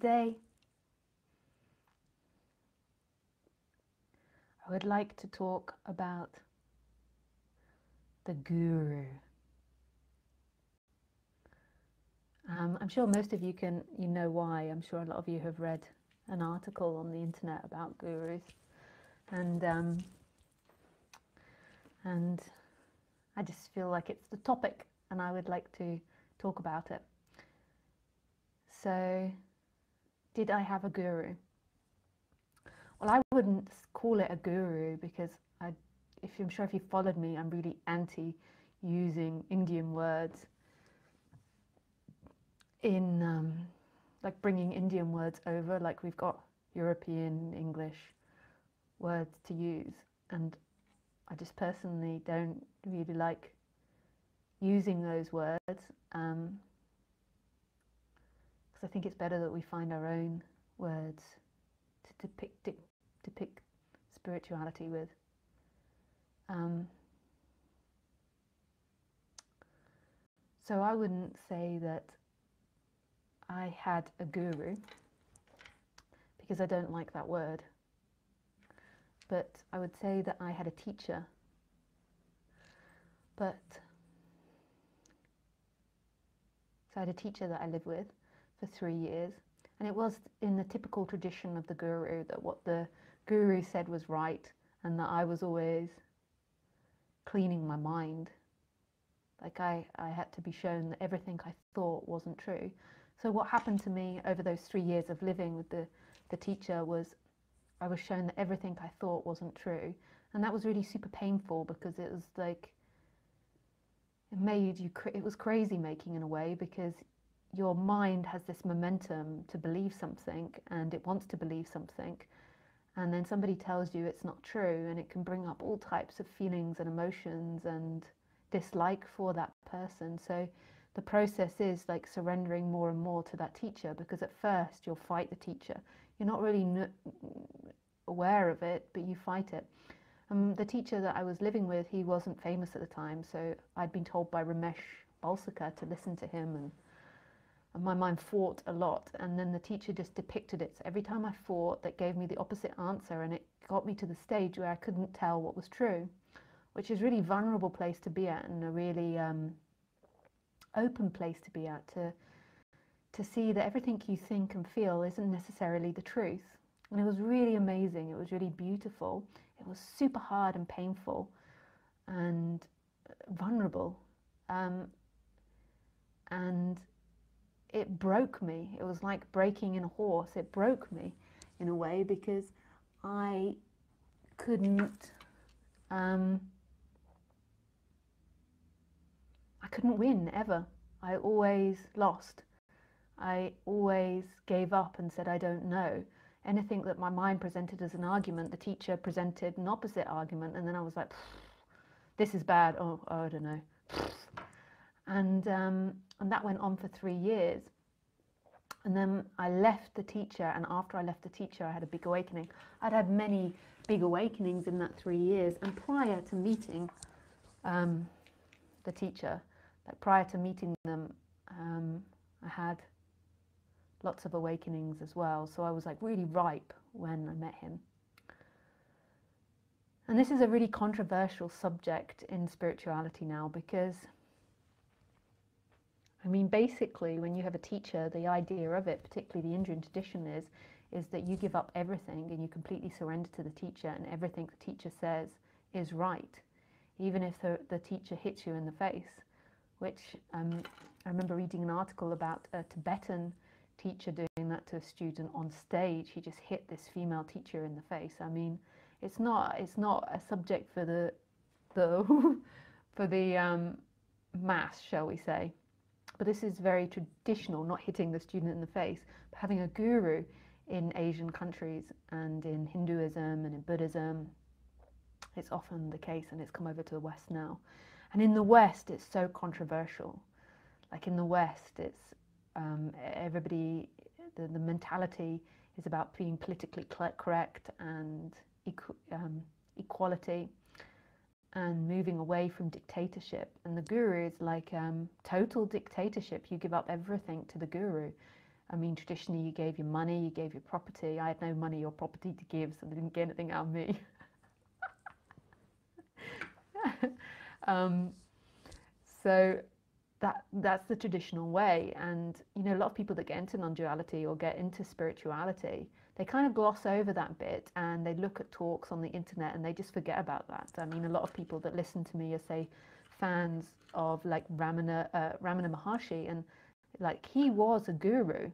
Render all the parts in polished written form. Today, I would like to talk about the guru. I'm sure most of you can, you know why. I'm sure a lot of you have read an article on the internet about gurus, and I just feel like it's the topic, and I would like to talk about it. So, did I have a guru? Well, I wouldn't call it a guru because I'm sure if you followed me, I'm really anti using Indian words in like bringing Indian words over, like we've got European English words to use, and I just personally don't really like using those words because I think it's better that we find our own words to depict spirituality with. So I wouldn't say that I had a guru because I don't like that word, but I would say that I had a teacher. So I had a teacher that I lived with for 3 years, and it was in the typical tradition of the guru, that what the guru said was right, and that I was always cleaning my mind. Like I had to be shown that everything I thought wasn't true. So what happened to me over those 3 years of living with the teacher was I was shown that everything I thought wasn't true. And that was really super painful because it was like, it was crazy making in a way, because your mind has this momentum to believe something and it wants to believe something. And then somebody tells you it's not true, and it can bring up all types of feelings and emotions and dislike for that person. So the process is like surrendering more and more to that teacher, because at first you'll fight the teacher. You're not really aware of it, but you fight it. The teacher that I was living with, he wasn't famous at the time, so I'd been told by Ramesh Balsakar to listen to him, and my mind fought a lot, and then the teacher just depicted it. So every time I fought, that gave me the opposite answer, and it got me to the stage where I couldn't tell what was true, which is a really vulnerable place to be at, and a really open place to be at, to see that everything you think and feel isn't necessarily the truth. And it was really amazing, it was really beautiful, it was super hard and painful and vulnerable, and it broke me. It was like breaking in a horse. It broke me in a way, because I couldn't I couldn't win ever. I always lost. I always gave up and said, I don't know. Anything that my mind presented as an argument, the teacher presented an opposite argument, and then I was like, this is bad, oh I don't know. And that went on for 3 years. And then I left the teacher, and after I left the teacher, I had a big awakening. I'd had many big awakenings in that 3 years, and prior to meeting the teacher, like prior to meeting them, I had lots of awakenings as well. So I was like really ripe when I met him. And this is a really controversial subject in spirituality now, because I mean, basically when you have a teacher, the idea of it, particularly the Indian tradition, is that you give up everything and you completely surrender to the teacher, and everything the teacher says is right, even if the teacher hits you in the face, which I remember reading an article about a Tibetan teacher doing that to a student on stage. He just hit this female teacher in the face. I mean, it's not a subject for the for the mass, shall we say. But this is very traditional, not hitting the student in the face, but having a guru in Asian countries and in Hinduism and in Buddhism. It's often the case, and it's come over to the West now. And in the West, it's so controversial. Like in the West, it's everybody, the mentality is about being politically correct and equality, and moving away from dictatorship. And the guru is like total dictatorship. You give up everything to the guru. I mean, traditionally you gave your money, you gave your property. I had no money or property to give, so they didn't get anything out of me. So that's the traditional way. And, you know, a lot of people that get into non-duality or get into spirituality, they kind of gloss over that bit and they look at talks on the internet and they just forget about that. I mean, a lot of people that listen to me are, say, fans of like Ramana Maharshi, and like he was a guru.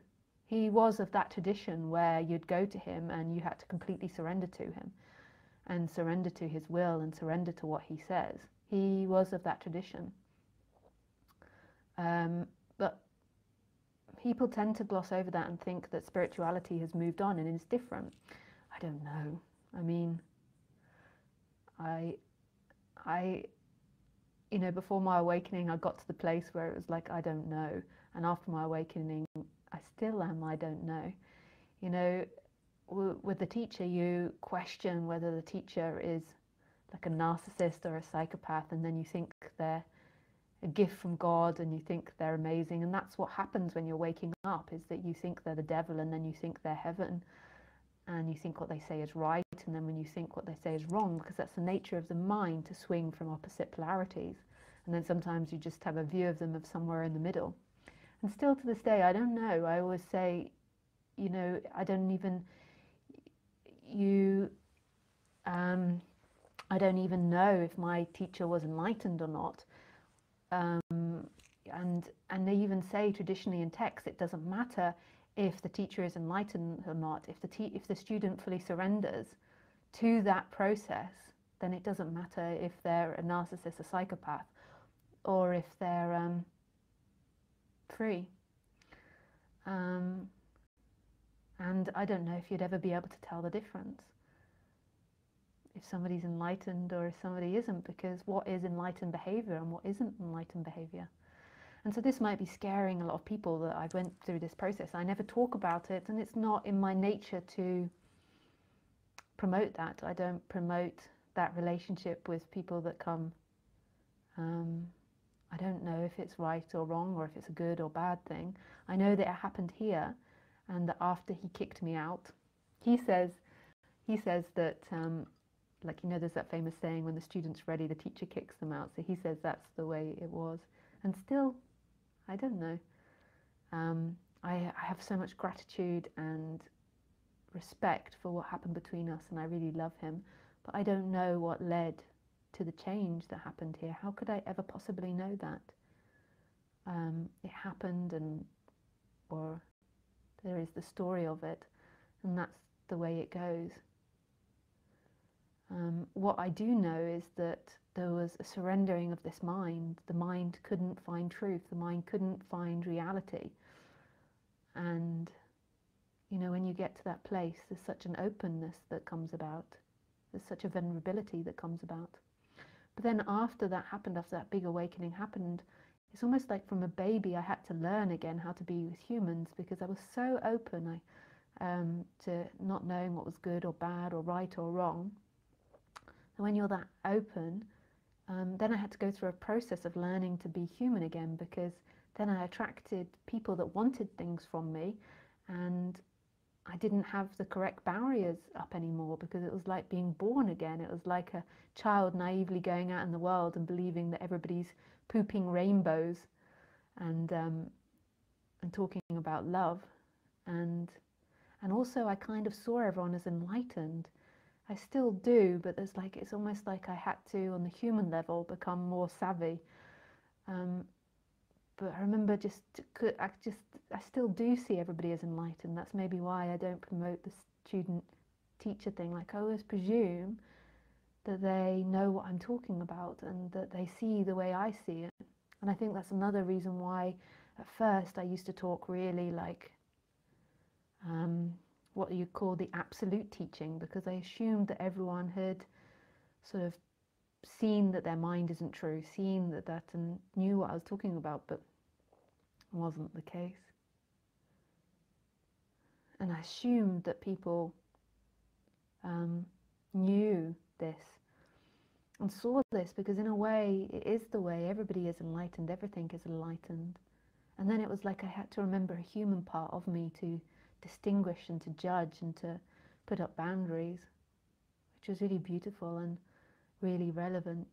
He was of that tradition where you'd go to him and you had to completely surrender to him and surrender to his will and surrender to what he says. He was of that tradition. But people tend to gloss over that and think that spirituality has moved on and is different. I don't know. I mean, I you know, before my awakening, I got to the place where it was like, I don't know. And after my awakening, I still am, I don't know. You know, with the teacher, you question whether the teacher is like a narcissist or a psychopath, and then you think they're a gift from God and you think they're amazing. And that's what happens when you're waking up, is that you think they're the devil, and then you think they're heaven, and you think what they say is right, and then when you think what they say is wrong, because that's the nature of the mind, to swing from opposite polarities. And then sometimes you just have a view of them of somewhere in the middle. And still to this day, I don't know. I always say, you know, I don't even know if my teacher was enlightened or not. And they even say traditionally in texts, it doesn't matter if the teacher is enlightened or not. If the student fully surrenders to that process, then it doesn't matter if they're a narcissist, a psychopath, or if they're free. And I don't know if you'd ever be able to tell the difference, if somebody's enlightened or if somebody isn't, because what is enlightened behavior and what isn't enlightened behavior? And so this might be scaring a lot of people that I went through this process. I never talk about it, and it's not in my nature to promote that. I don't promote that relationship with people that come. I don't know if it's right or wrong, or if it's a good or bad thing. I know that it happened here, and that after he kicked me out, he says that, like, you know, there's that famous saying, when the student's ready, the teacher kicks them out. So he says that's the way it was. And still, I don't know. I have so much gratitude and respect for what happened between us, and I really love him. But I don't know what led to the change that happened here. How could I ever possibly know that? It happened, or there is the story of it, and that's the way it goes. What I do know is that there was a surrendering of this mind. The mind couldn't find truth. The mind couldn't find reality. And, you know, when you get to that place, there's such an openness that comes about. There's such a vulnerability that comes about. But then after that happened, after that big awakening happened, it's almost like from a baby I had to learn again how to be with humans, because I was so open to not knowing what was good or bad or right or wrong. And when you're that open, then I had to go through a process of learning to be human again, because then I attracted people that wanted things from me, and I didn't have the correct barriers up anymore, because it was like being born again. It was like a child naively going out in the world and believing that everybody's pooping rainbows and talking about love. And also I kind of saw everyone as enlightened. I still do, but there's like, it's almost like I had to, on the human level, become more savvy. But I remember I still do see everybody as enlightened. That's maybe why I don't promote the student-teacher thing. Like, I always presume that they know what I'm talking about and that they see the way I see it. And I think that's another reason why at first I used to talk really like, what you call the absolute teaching, because I assumed that everyone had sort of seen that their mind isn't true, seen that and knew what I was talking about, but it wasn't the case. And I assumed that people knew this and saw this, because in a way it is the way. Everybody is enlightened, everything is enlightened, And then it was like I had to remember a human part of me to distinguish and to judge and to put up boundaries, which was really beautiful and really relevant.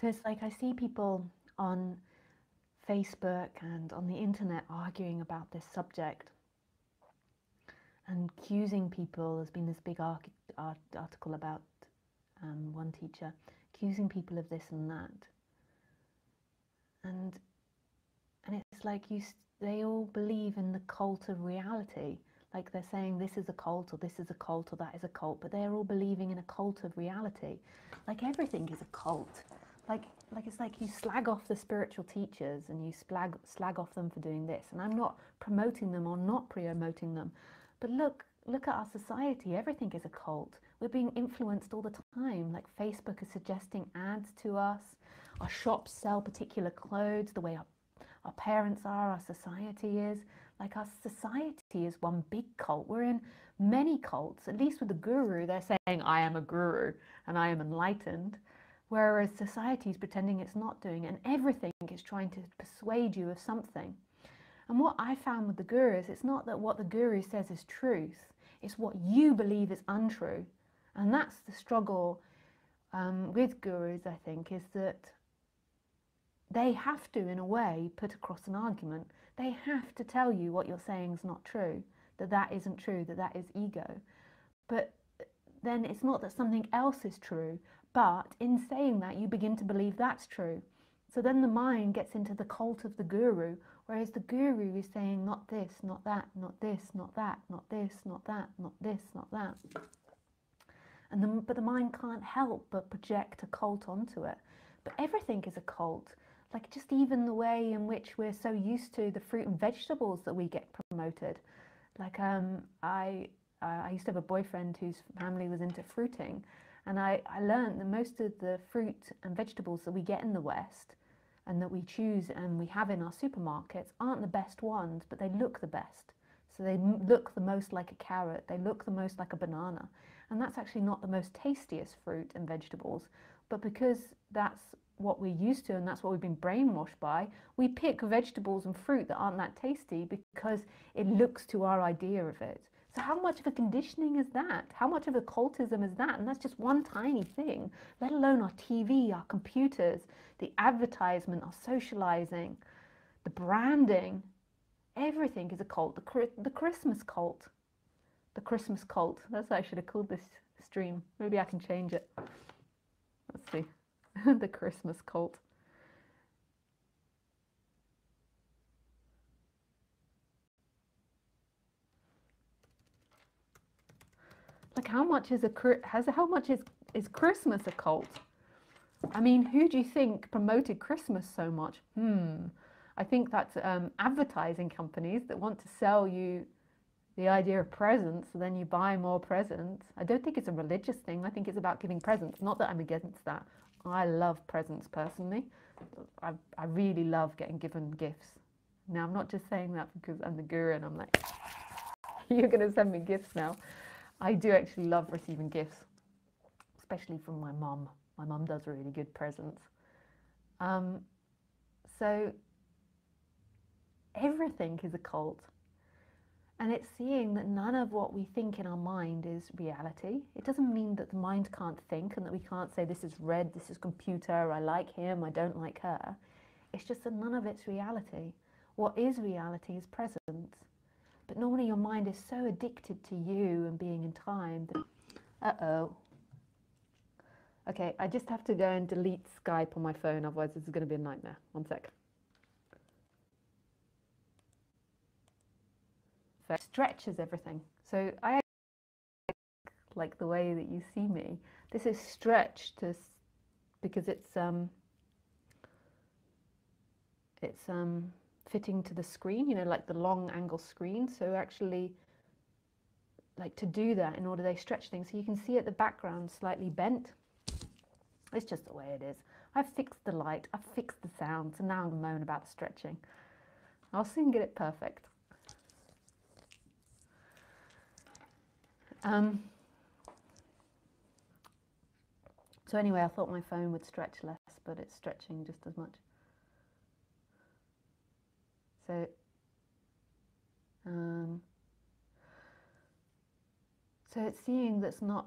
So it's like I see people on Facebook and on the internet arguing about this subject, and accusing people. There's been this big article about one teacher accusing people of this and that, and it's like they all believe in the cult of reality. Like they're saying this is a cult, or this is a cult, or that is a cult, but they're all believing in a cult of reality. Like everything is a cult. Like it's like you slag off the spiritual teachers and you slag off them for doing this. And I'm not promoting them or not promoting them. But look at our society. Everything is a cult. We're being influenced all the time. Like Facebook is suggesting ads to us. Our shops sell particular clothes, the way our parents are, our society is. Like our society is one big cult. We're in many cults. At least with the guru, they're saying, I am a guru and I am enlightened. Whereas society is pretending it's not doing, and everything is trying to persuade you of something. And what I found with the gurus, it's not that what the guru says is truth, it's what you believe is untrue. And that's the struggle with gurus, I think, is that they have to, in a way, put across an argument. They have to tell you what you're saying is not true, that that isn't true, that that is ego. But then it's not that something else is true, but in saying that, you begin to believe that's true. So then the mind gets into the cult of the guru, whereas the guru is saying not this, not that, not this, not that, not this, not that, not this, not that. And but the mind can't help but project a cult onto it. But everything is a cult. Like just even the way in which we're so used to the fruit and vegetables that we get promoted. Like I used to have a boyfriend whose family was into fruiting. And I learned that most of the fruit and vegetables that we get in the West and that we choose and we have in our supermarkets aren't the best ones, but they look the best. So they look the most like a carrot, they look the most like a banana. And that's actually not the most tastiest fruit and vegetables, but because that's what we're used to and that's what we've been brainwashed by, we pick vegetables and fruit that aren't that tasty because it looks to our idea of it. So how much of a conditioning is that? How much of a cultism is that? And that's just one tiny thing, let alone our TV, our computers, the advertisement, our socializing, the branding. Everything is a cult. The Christmas cult. The Christmas cult. That's what I should have called this stream. Maybe I can change it. Let's see. The Christmas cult. Like how much is Christmas a cult? I mean, who do you think promoted Christmas so much? I think that's advertising companies that want to sell you the idea of presents, so then you buy more presents. I don't think it's a religious thing. I think it's about giving presents. Not that I'm against that. I love presents personally. I really love getting given gifts. Now, I'm not just saying that because I'm the guru and I'm like, you're going to send me gifts now. I do actually love receiving gifts, especially from my mum. My mum does really good presents. So everything is a cult. And it's seeing that none of what we think in our mind is reality. It doesn't mean that the mind can't think and that we can't say this is red, this is computer, I like him, I don't like her. It's just that none of it's reality. What is reality is present. But normally your mind is so addicted to you and being in time that... Uh-oh. Okay, I just have to go and delete Skype on my phone, otherwise this is going to be a nightmare. One sec. So it stretches everything. So I like the way that you see me. This is stretched because it's fitting to the screen, you know, like the long angle screen. So actually like to do that in order they stretch things. So you can see at the background slightly bent. It's just the way it is. I've fixed the light, I've fixed the sound, so now I'm going to moan about the stretching. I'll soon get it perfect. So anyway, I thought my phone would stretch less, but it's stretching just as much. So, so it's seeing that's not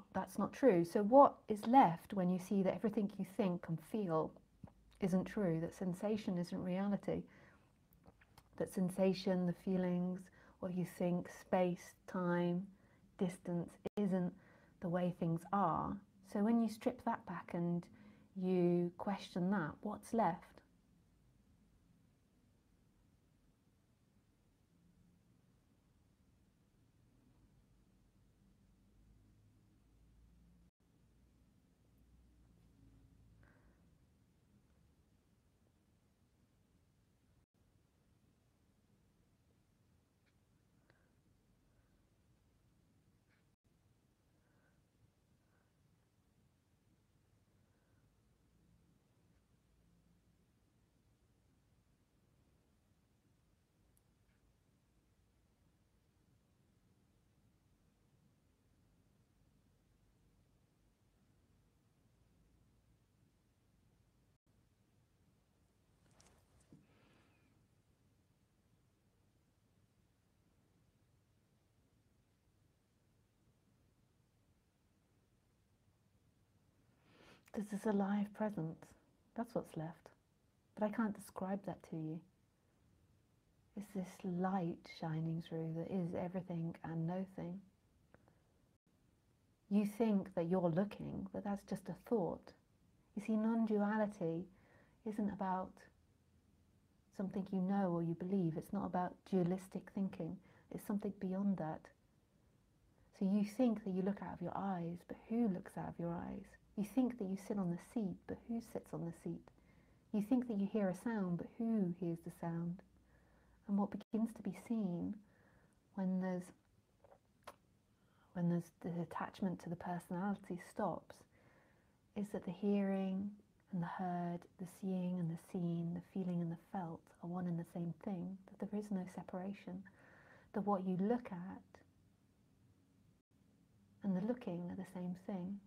true. So what is left when you see that everything you think and feel isn't true, that sensation isn't reality, that sensation, the feelings, what you think, space, time, distance isn't the way things are. So when you strip that back and you question that, what's left? This is a live presence. That's what's left. But I can't describe that to you. It's this light shining through that is everything and no thing. You think that you're looking, but that's just a thought. You see, non-duality isn't about something you know or you believe. It's not about dualistic thinking. It's something beyond that. So you think that you look out of your eyes, but who looks out of your eyes? You think that you sit on the seat, but who sits on the seat? You think that you hear a sound, but who hears the sound? And what begins to be seen when there's the attachment to the personality stops is that the hearing and the heard, the seeing and the seen, the feeling and the felt are one and the same thing, that there is no separation, that what you look at and the looking are the same thing.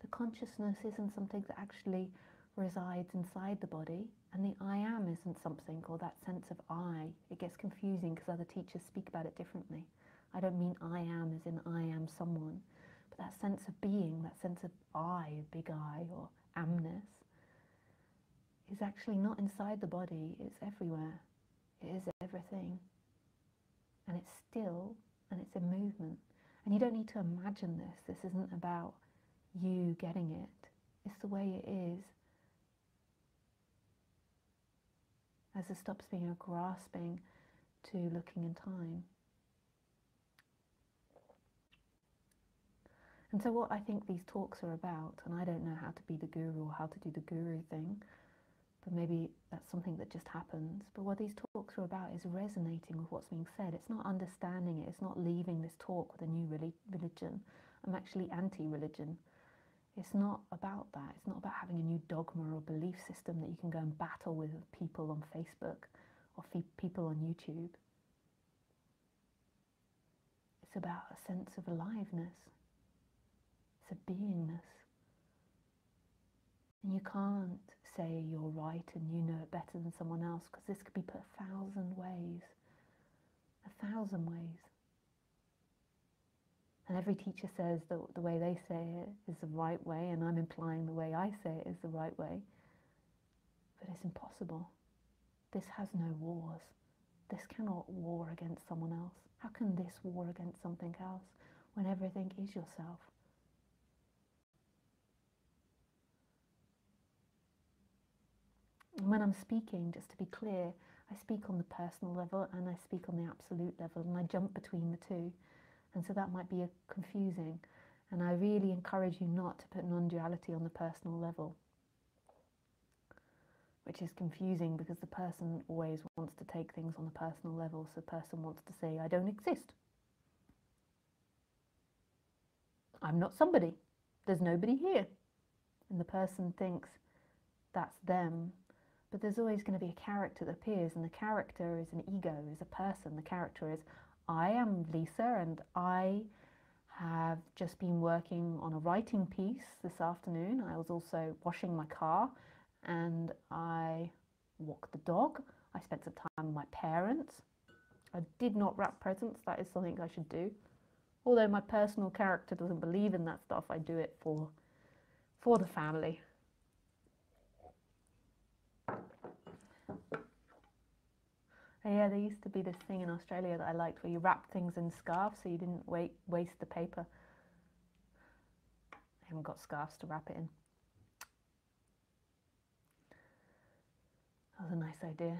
The consciousness isn't something that actually resides inside the body, and the I am isn't something, or that sense of I. It gets confusing because other teachers speak about it differently. I don't mean I am as in I am someone, but that sense of being, that sense of I, big I, or amness, is actually not inside the body, it's everywhere. It is everything. And it's still, and it's in movement. And you don't need to imagine this. This isn't about you getting it, it's the way it is. As it stops being a grasping to looking in time. And so what I think these talks are about, and I don't know how to be the guru or how to do the guru thing, but maybe that's something that just happens. But what these talks are about is resonating with what's being said. It's not understanding it, it's not leaving this talk with a new religion. I'm actually anti-religion. It's not about that. It's not about having a new dogma or belief system that you can go and battle with people on Facebook or people on YouTube. It's about a sense of aliveness. It's a beingness. And you can't say you're right and you know it better than someone else, because this could be put a thousand ways. A thousand ways. And every teacher says that the way they say it is the right way, and I'm implying the way I say it is the right way. But it's impossible. This has no wars. This cannot war against someone else. How can this war against something else when everything is yourself? And when I'm speaking, just to be clear, I speak on the personal level and I speak on the absolute level, and I jump between the two. And so that might be confusing, and I really encourage you not to put non-duality on the personal level, which is confusing because the person always wants to take things on the personal level. So the person wants to say, I don't exist. I'm not somebody, there's nobody here. And the person thinks that's them, but there's always going to be a character that appears, and the character is an ego, is a person. The character is, I am Lisa, and I have just been working on a writing piece this afternoon. I was also washing my car, and I walked the dog. I spent some time with my parents. I did not wrap presents. That is something I should do. Although my personal character doesn't believe in that stuff, I do it for the family. And yeah, there used to be this thing in Australia that I liked where you wrapped things in scarves so you didn't waste the paper. I haven't got scarves to wrap it in. That was a nice idea.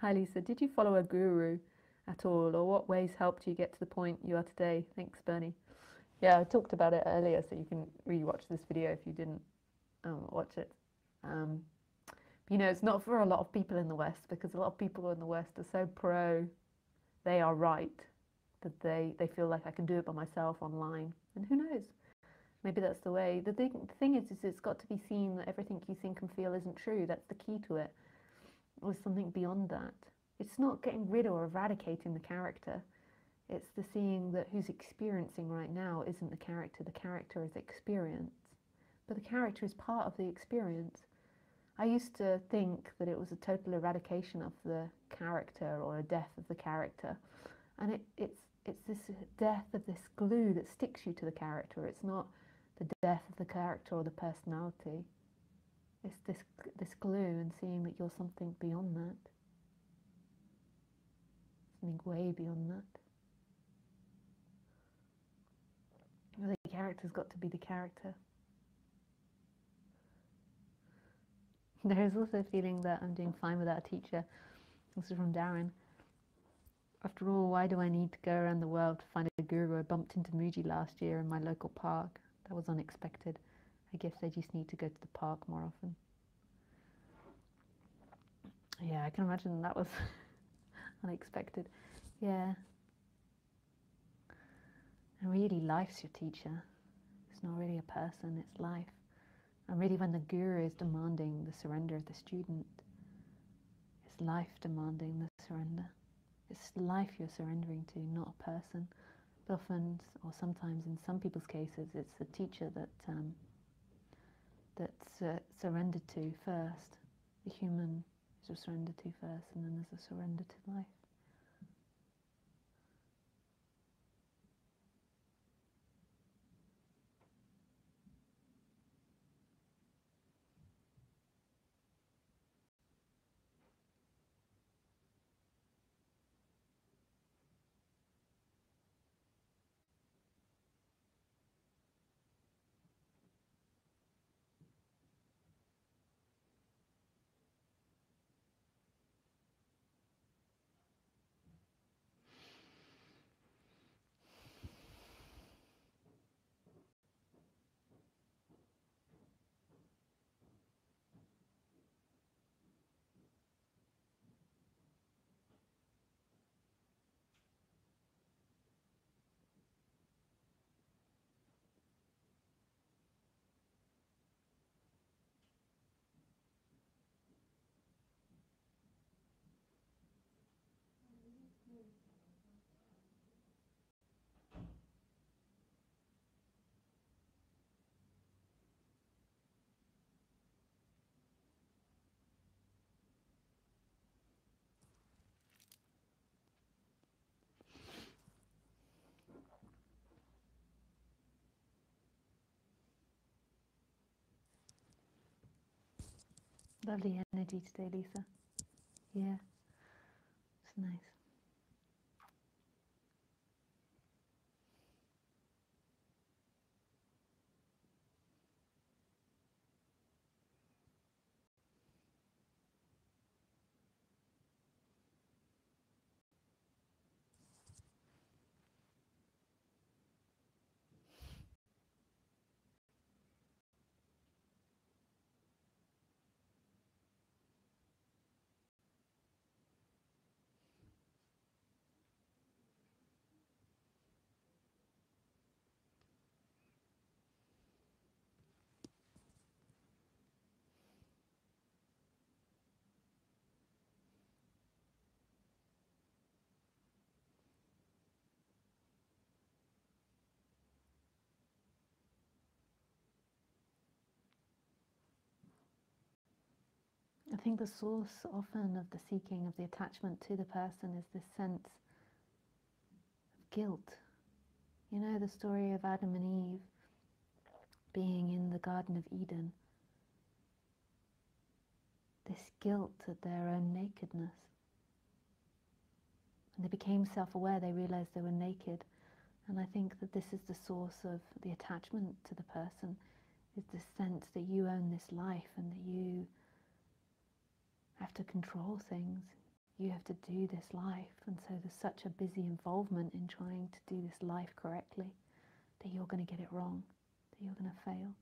Hi Lisa, did you follow a guru at all, or what ways helped you get to the point you are today? Thanks Bernie. Yeah, I talked about it earlier, so you can re-watch this video if you didn't watch it. You know, it's not for a lot of people in the West, because a lot of people in the West are so pro, they are right, that they feel like I can do it by myself online. And who knows, maybe that's the way. The thing is it's got to be seen that everything you think and feel isn't true. That's the key to it. Or something beyond that. It's not getting rid or eradicating the character. It's the seeing that who's experiencing right now isn't the character. The character is experience. But the character is part of the experience. I used to think that it was a total eradication of the character, or a death of the character. And it's this death of this glue that sticks you to the character. It's not the death of the character or the personality. It's this glue, and seeing that you're something beyond that. Something way beyond that. The character's got to be the character. There's also a feeling that I'm doing fine without a teacher. This is from Darren. After all, why do I need to go around the world to find a guru? I bumped into Muji last year in my local park. That was unexpected. I guess I just need to go to the park more often. Yeah, I can imagine that was unexpected. Yeah. And really, life's your teacher. It's not really a person, it's life. And really, when the guru is demanding the surrender of the student, it's life demanding the surrender. It's life you're surrendering to, not a person. But often, or sometimes in some people's cases, it's the teacher that that's surrendered to first. The human is surrendered to first, and then there's a surrender to life. Lovely energy today, Lisa. Yeah, it's nice. think the source often of the seeking, of the attachment to the person, is this sense of guilt. You know the story of Adam and Eve being in the Garden of Eden. This guilt at their own nakedness. When they became self-aware, they realized they were naked. And I think that this is the source of the attachment to the person, is this sense that you own this life and that you have to control things. You have to do this life, and so there's such a busy involvement in trying to do this life correctly that you're going to get it wrong, that you're going to fail.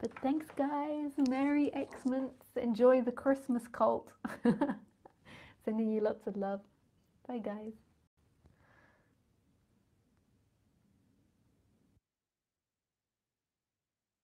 But thanks guys, Merry Xmas, enjoy the Christmas cult. Sending you lots of love. Bye guys.